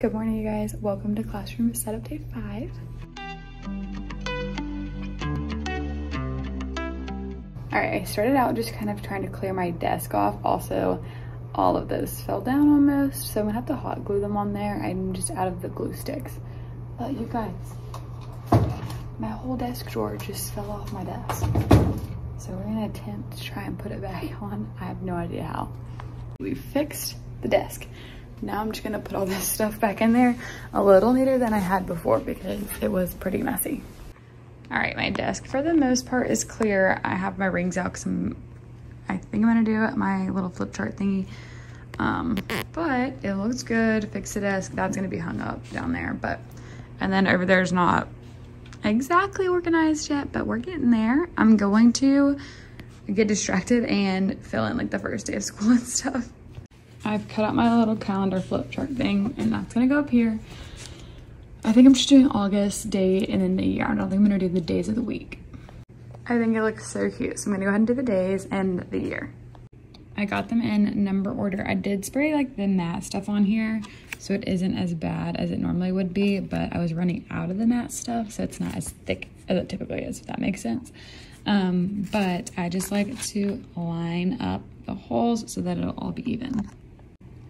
Good morning, you guys. Welcome to classroom setup day 5. All right, I started out just kind of trying to clear my desk off. Also, all of those fell down almost, so I'm gonna have to hot glue them on there. I'm just out of the glue sticks. But you guys, my whole desk drawer just fell off my desk. So we're gonna attempt to try and put it back on. I have no idea how. We fixed the desk. Now I'm just gonna put all this stuff back in there a little neater than I had before because it was pretty messy. All right, my desk for the most part is clear. I have my rings out because I think I'm gonna do my little flip chart thingy. But it looks good, fix the desk. That's gonna be hung up down there. And then over there is not exactly organized yet, but we're getting there. I'm going to get distracted and fill in like the first day of school and stuff. I've cut out my little calendar flip chart thing, and that's gonna go up here. I think I'm just doing August, date, and then the year. I don't think I'm gonna do the days of the week. I think it looks so cute, so I'm gonna go ahead and do the days and the year. I got them in number order. I did spray like the matte stuff on here, so it isn't as bad as it normally would be, but I was running out of the matte stuff, so it's not as thick as it typically is, if that makes sense. But I just like to line up the holes so that it'll all be even.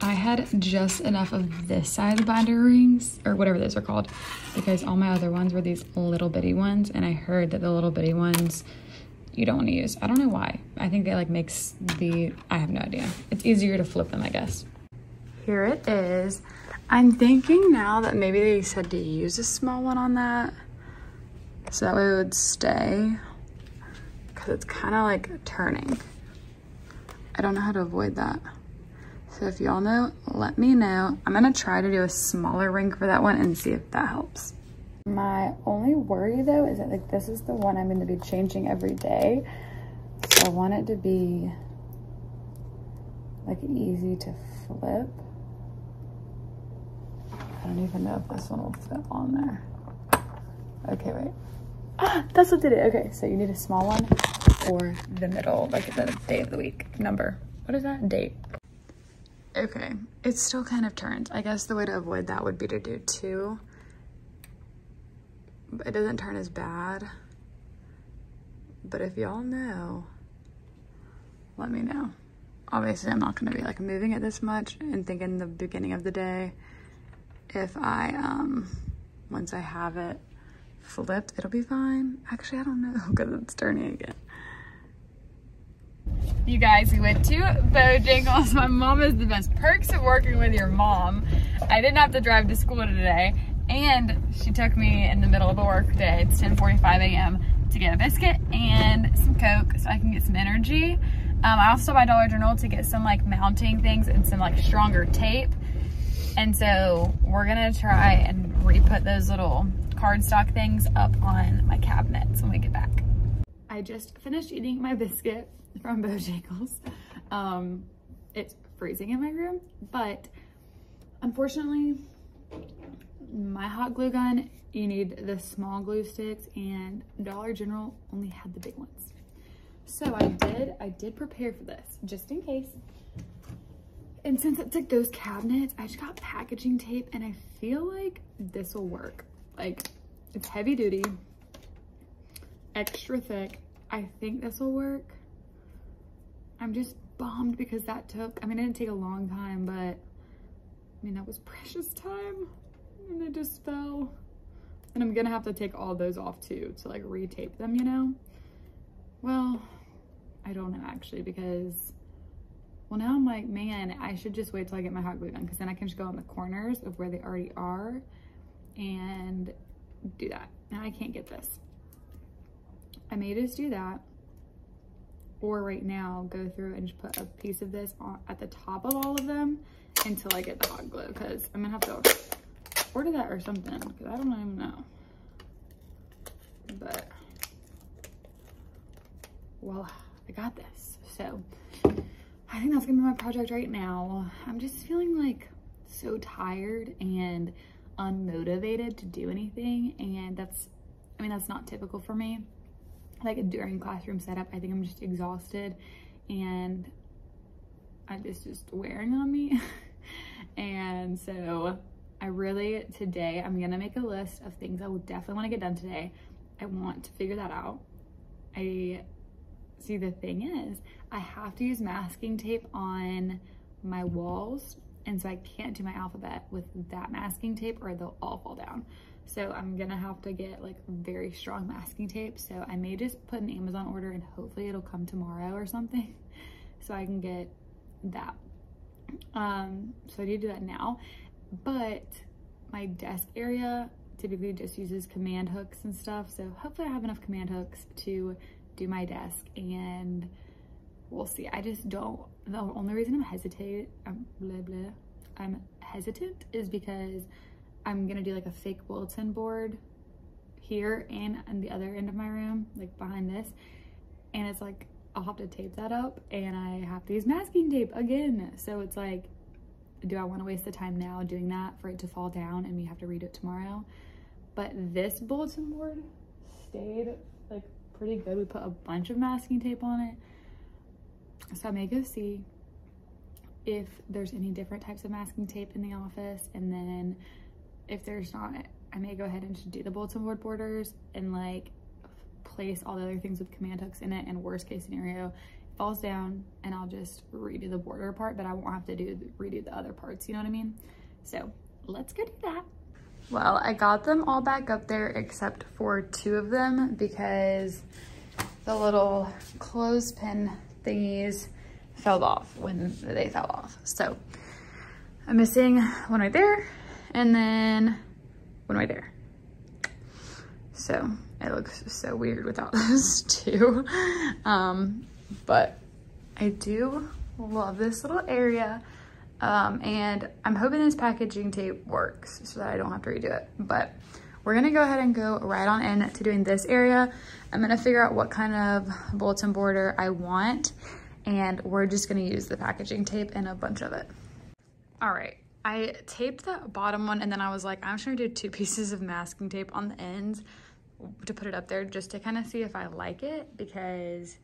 I had just enough of this side of the binder rings, or whatever those are called, because all my other ones were these little bitty ones, and I heard that the little bitty ones you don't want to use. I don't know why. I think they like makes the, I have no idea. It's easier to flip them, I guess. Here it is. I'm thinking now that maybe they said to use a small one on that, so that way it would stay, because it's kind of like turning. I don't know how to avoid that. So if y'all know, let me know. I'm gonna try to do a smaller ring for that one and see if that helps. My only worry though is that like this is the one I'm gonna be changing every day. So I want it to be like easy to flip. I don't even know if this one will fit on there. Okay, wait. Ah, that's what did it. Okay, so you need a small one or the middle, like the day of the week number. What is that? Date. Okay, it's still kind of turned. I guess the way to avoid that would be to do two. It doesn't turn as bad. But if y'all know, let me know. Obviously, I'm not gonna be like moving it this much and thinking the beginning of the day. If I, once I have it flipped, it'll be fine. Actually, I don't know because it's turning again. You guys, we went to Bojangles. My mom is the best. Perks of working with your mom. I didn't have to drive to school today, and she took me in the middle of a work day. It's 10:45 a.m. to get a biscuit and some Coke so I can get some energy. I also buy Dollar General to get some like mounting things and some like stronger tape. And so we're gonna try and re-put those little cardstock things up on my cabinets when we get back. I just finished eating my biscuit from Bojangles. It's freezing in my room, but unfortunately my hot glue gun, you need the small glue sticks, and Dollar General only had the big ones. So I did prepare for this just in case. And since it's like those cabinets, I just got packaging tape, and I feel like this will work. Like, it's heavy duty, extra thick. I think this will work. I'm just bummed because that took, I mean, it didn't take a long time, but I mean, that was precious time, and it just fell. And I'm gonna have to take all those off too to like retape them, you know? Well, I don't know actually, because, well, now I'm like, man, I should just wait till I get my hot glue gun, because then I can just go on the corners of where they already are and do that. Now I can't get this. I may just do that, or right now go through and just put a piece of this on, at the top of all of them until I get the hot glue, because I'm gonna have to order that or something, because I don't even know. But voila, I got this. So I think that's gonna be my project right now. I'm just feeling like so tired and unmotivated to do anything, and that's, I mean, that's not typical for me. Like during classroom setup, I think I'm just exhausted, and it's just wearing on me. And so Today I'm gonna make a list of things I will definitely want to get done today. I want to figure that out. See, the thing is, I have to use masking tape on my walls, and so I can't do my alphabet with that masking tape or they'll all fall down. So I'm gonna have to get like very strong masking tape. So I may just put an Amazon order and hopefully it'll come tomorrow or something so I can get that. So I need to do that now, but my desk area typically just uses command hooks and stuff. So hopefully I have enough command hooks to do my desk, and we'll see. I just don't, the only reason I'm hesitant is because I'm gonna do like a fake bulletin board here and on the other end of my room, like behind this, and it's like I'll have to tape that up and I have to use masking tape again. So it's like, do I want to waste the time now doing that for it to fall down and we have to redo it tomorrow? But this bulletin board stayed like pretty good. We put a bunch of masking tape on it, so I may go see if there's any different types of masking tape in the office, and then if there's not, I may go ahead and just do the bulletin board borders and like place all the other things with command hooks in it, and worst case scenario falls down and I'll just redo the border part, but I won't have to redo the other parts, you know what I mean? So let's go do that. Well, I got them all back up there except for two of them because the little clothespin thingies fell off when they fell off. So I'm missing one right there and then one right there. So it looks so weird without those two. But I do love this little area, and I'm hoping this packaging tape works so that I don't have to redo it. But we're gonna go ahead and go right on in to doing this area. I'm gonna figure out what kind of bulletin border I want, and we're just gonna use the packaging tape and a bunch of it. All right, I taped the bottom one, and then I was like, I'm just gonna do two pieces of masking tape on the ends to put it up there just to kind of see if I like it, because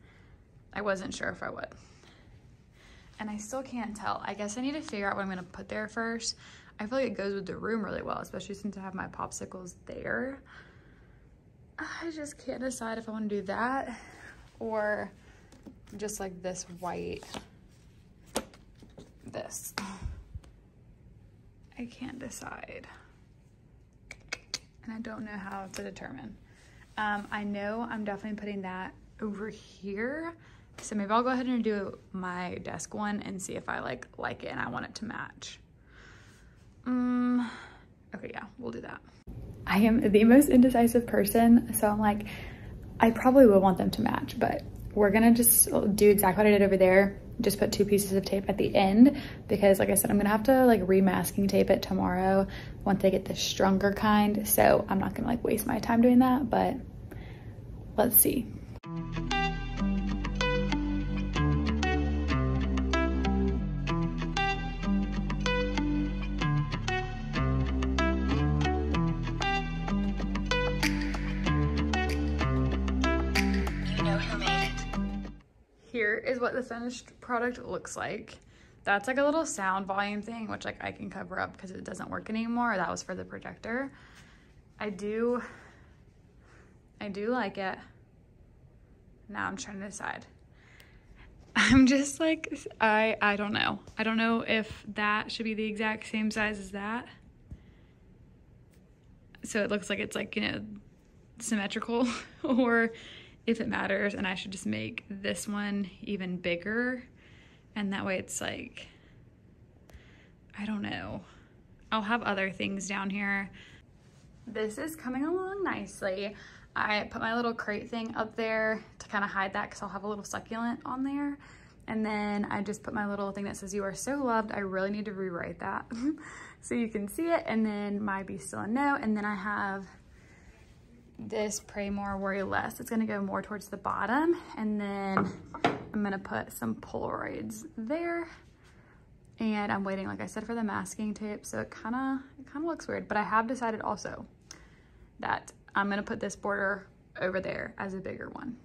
I wasn't sure if I would. And I still can't tell. I guess I need to figure out what I'm gonna put there first. I feel like it goes with the room really well, especially since I have my popsicles there. I just can't decide if I wanna do that or just like this white, this. I can't decide. And I don't know how to determine. I know I'm definitely putting that over here. So maybe I'll go ahead and do my desk one and see if I like it and I want it to match. Okay, yeah, we'll do that. I am the most indecisive person, so I'm like, I probably will want them to match, but we're gonna just do exactly what I did over there. Just put two pieces of tape at the end because, like I said, I'm gonna have to like remasking tape it tomorrow once I get the stronger kind. So I'm not gonna like waste my time doing that, but let's see. Here is what the finished product looks like. That's like a little sound volume thing, which like I can cover up because it doesn't work anymore. That was for the projector. I do like it. Now I'm trying to decide. I'm just like, I don't know. I don't know if that should be the exact same size as that. So it looks like it's like, you know, symmetrical, or if it matters and I should just make this one even bigger, and that way it's like, I don't know. I'll have other things down here. This is coming along nicely. I put my little crate thing up there to kind of hide that because I'll have a little succulent on there. And then I just put my little thing that says, "You are so loved." I really need to rewrite that so you can see it. And then my "Be Still and Know." And then I have this "Pray More, Worry Less." It's gonna go more towards the bottom, and then I'm gonna put some Polaroids there. And I'm waiting, like I said, for the masking tape, so it kind of looks weird. But I have decided also that I'm gonna put this border over there as a bigger one.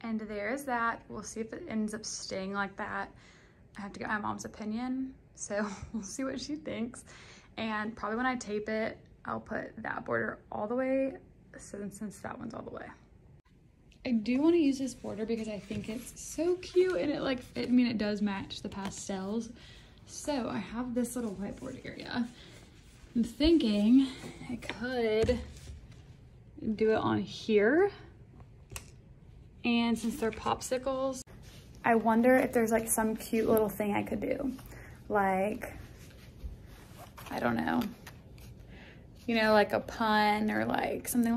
And there is that. We'll see if it ends up staying like that. I have to get my mom's opinion, so we'll see what she thinks. and probably when I tape it, I'll put that border all the way since that one's all the way. I do want to use this border because I think it's so cute, and it does match the pastels. So I have this little whiteboard area. I'm thinking I could do it on here. And since they're popsicles, I wonder if there's like some cute little thing I could do. Like, I don't know, you know, like a pun or like something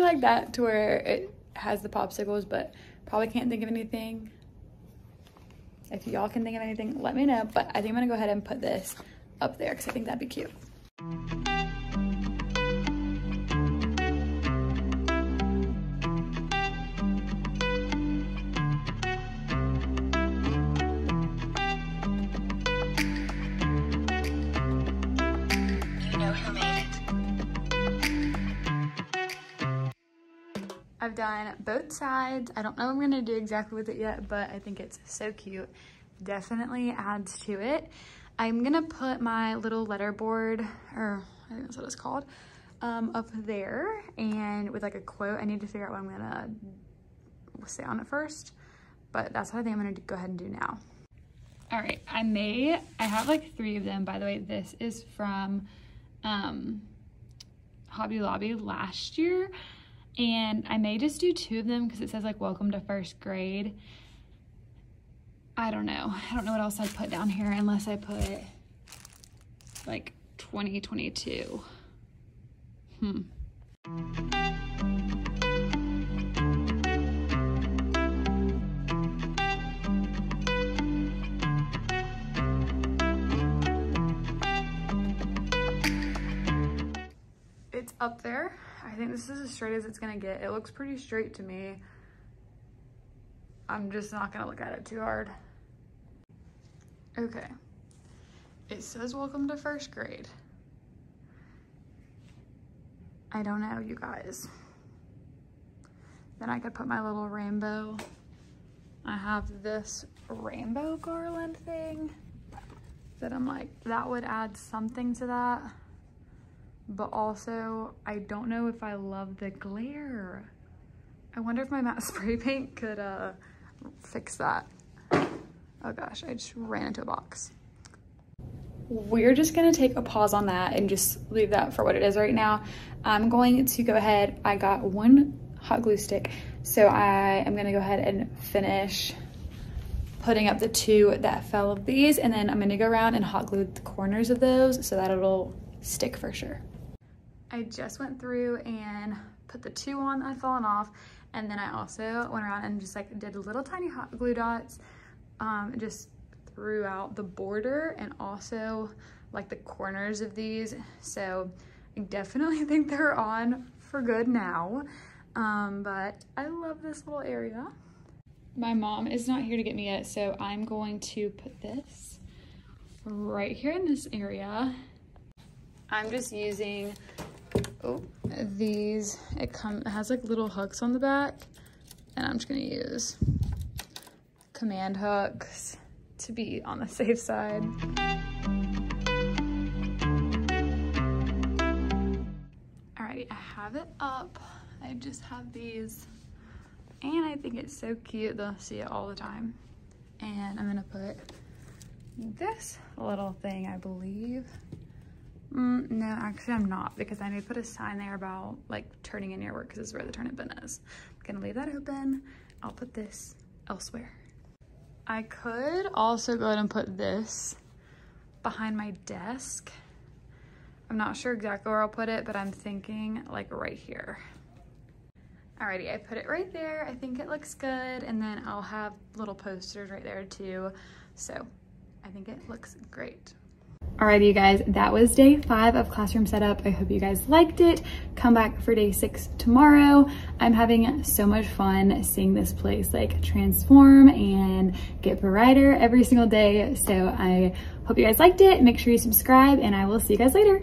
like that, to where it has the popsicles, but probably can't think of anything. If y'all can think of anything, let me know, but I think I'm gonna go ahead and put this up there because I think that'd be cute. I've done both sides. I don't know what I'm gonna do exactly with it yet, but I think it's so cute. Definitely adds to it. I'm gonna put my little letter board, or I think that's what it's called, up there, and with like a quote. I need to figure out what I'm gonna say on it first, but that's what I think I'm gonna go ahead and do now. All right, I have like 3 of them. By the way, this is from Hobby Lobby last year. And I may just do 2 of them because it says like welcome to first grade. I don't know what else I'd put down here unless I put like 2022. It's up there. I think this is as straight as it's gonna get. It looks pretty straight to me. I'm just not gonna look at it too hard. Okay. It says welcome to first grade. I don't know, you guys. Then I could put my little rainbow. I have this rainbow garland thing that I'm like, that would add something to that. But also, I don't know if I love the glare. I wonder if my matte spray paint could fix that. Oh gosh, I just ran into a box. We're just gonna take a pause on that and just leave that for what it is right now. I'm going to go ahead, I got 1 hot glue stick, so I am gonna go ahead and finish putting up the 2 that fell of these, and then I'm gonna go around and hot glue the corners of those so that it'll stick for sure. I just went through and put the 2 on that had fallen off, and then I also went around and just like did little tiny hot glue dots just throughout the border and also like the corners of these. So I definitely think they're on for good now, but I love this little area. My mom is not here to get me yet, so I'm going to put this right here in this area. I'm just using these. It has like little hooks on the back, and I'm just gonna use command hooks to be on the safe side. Alrighty, I have it up. I just have these, and I think it's so cute. They'll see it all the time. And I'm gonna put this little thing, I believe. No, actually I'm not, because I need to put a sign there about like turning in your work, because this is where the turnip bin is. I'm gonna leave that open. I'll put this elsewhere. I could also go ahead and put this behind my desk. I'm not sure exactly where I'll put it, but I'm thinking like right here. Alrighty, I put it right there. I think it looks good, and then I'll have little posters right there too. So I think it looks great. Alrighty, you guys, that was day 5 of classroom setup. I hope you guys liked it. Come back for day 6 tomorrow. I'm having so much fun seeing this place like transform and get brighter every single day. So I hope you guys liked it. Make sure you subscribe, and I will see you guys later.